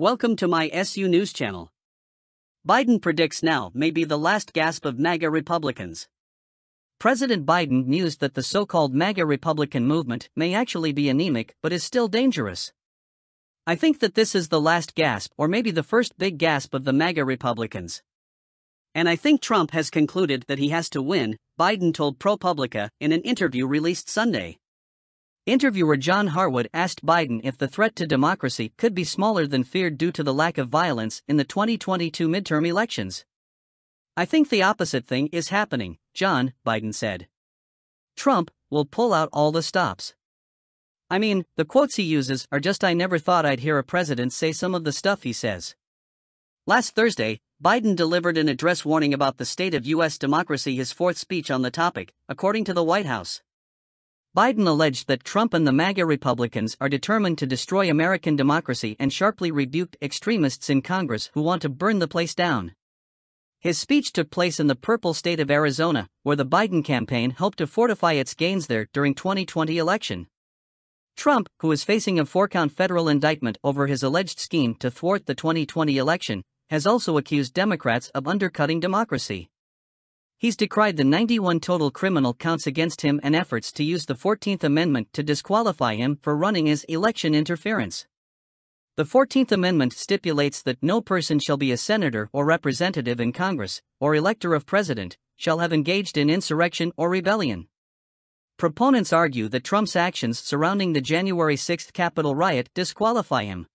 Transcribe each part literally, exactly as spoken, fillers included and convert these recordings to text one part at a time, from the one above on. Welcome to my S U News Channel. Biden predicts now may be the last gasp of MAGA Republicans. President Biden mused that the so-called MAGA Republican movement may actually be anemic but is still dangerous. I think that this is the last gasp or maybe the first big gasp of the MAGA Republicans. And I think Trump has concluded that he has to win, Biden told ProPublica in an interview released Sunday. Interviewer John Harwood asked Biden if the threat to democracy could be smaller than feared due to the lack of violence in the twenty twenty-two midterm elections. I think the opposite thing is happening, John, Biden said. Trump will pull out all the stops. I mean, the quotes he uses are just I never thought I'd hear a president say some of the stuff he says. Last Thursday, Biden delivered an address warning about the state of U S democracy, his fourth speech on the topic, according to the White House. Biden alleged that Trump and the MAGA Republicans are determined to destroy American democracy and sharply rebuked extremists in Congress who want to burn the place down. His speech took place in the purple state of Arizona, where the Biden campaign hoped to fortify its gains there during twenty twenty election. Trump, who is facing a four-count federal indictment over his alleged scheme to thwart the twenty twenty election, has also accused Democrats of undercutting democracy. He's decried the ninety-one total criminal counts against him and efforts to use the fourteenth Amendment to disqualify him for running as election interference. The fourteenth Amendment stipulates that no person shall be a senator or representative in Congress, or elector of president, shall have engaged in insurrection or rebellion. Proponents argue that Trump's actions surrounding the January sixth Capitol riot disqualify him.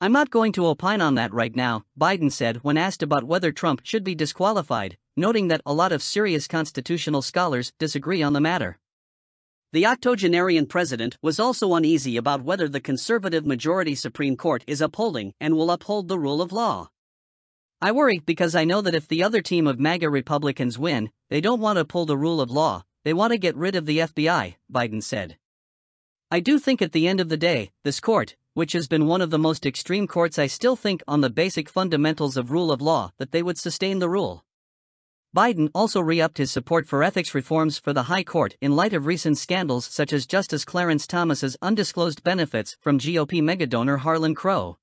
I'm not going to opine on that right now, Biden said when asked about whether Trump should be disqualified, noting that a lot of serious constitutional scholars disagree on the matter. The octogenarian president was also uneasy about whether the conservative majority Supreme Court is upholding and will uphold the rule of law. I worry because I know that if the other team of MAGA Republicans win, they don't want to uphold the rule of law, they want to get rid of the F B I, Biden said. I do think at the end of the day, this court, which has been one of the most extreme courts, I still think on the basic fundamentals of rule of law that they would sustain the rule. Biden also re-upped his support for ethics reforms for the high court in light of recent scandals such as Justice Clarence Thomas's undisclosed benefits from G O P megadonor Harlan Crow.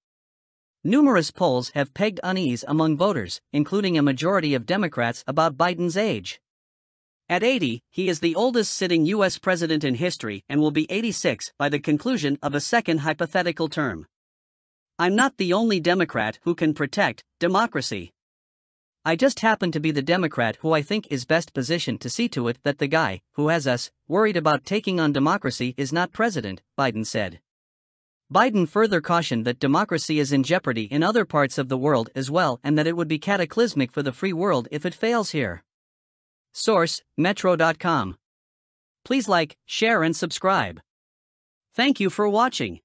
Numerous polls have pegged unease among voters, including a majority of Democrats, about Biden's age. At eighty, he is the oldest sitting U S president in history and will be eighty-six by the conclusion of a second hypothetical term. I'm not the only Democrat who can protect democracy. I just happen to be the Democrat who I think is best positioned to see to it that the guy who has us worried about taking on democracy is not president, Biden said. Biden further cautioned that democracy is in jeopardy in other parts of the world as well and that it would be cataclysmic for the free world if it fails here. Source, Metro dot com. Please like, share and subscribe. Thank you for watching.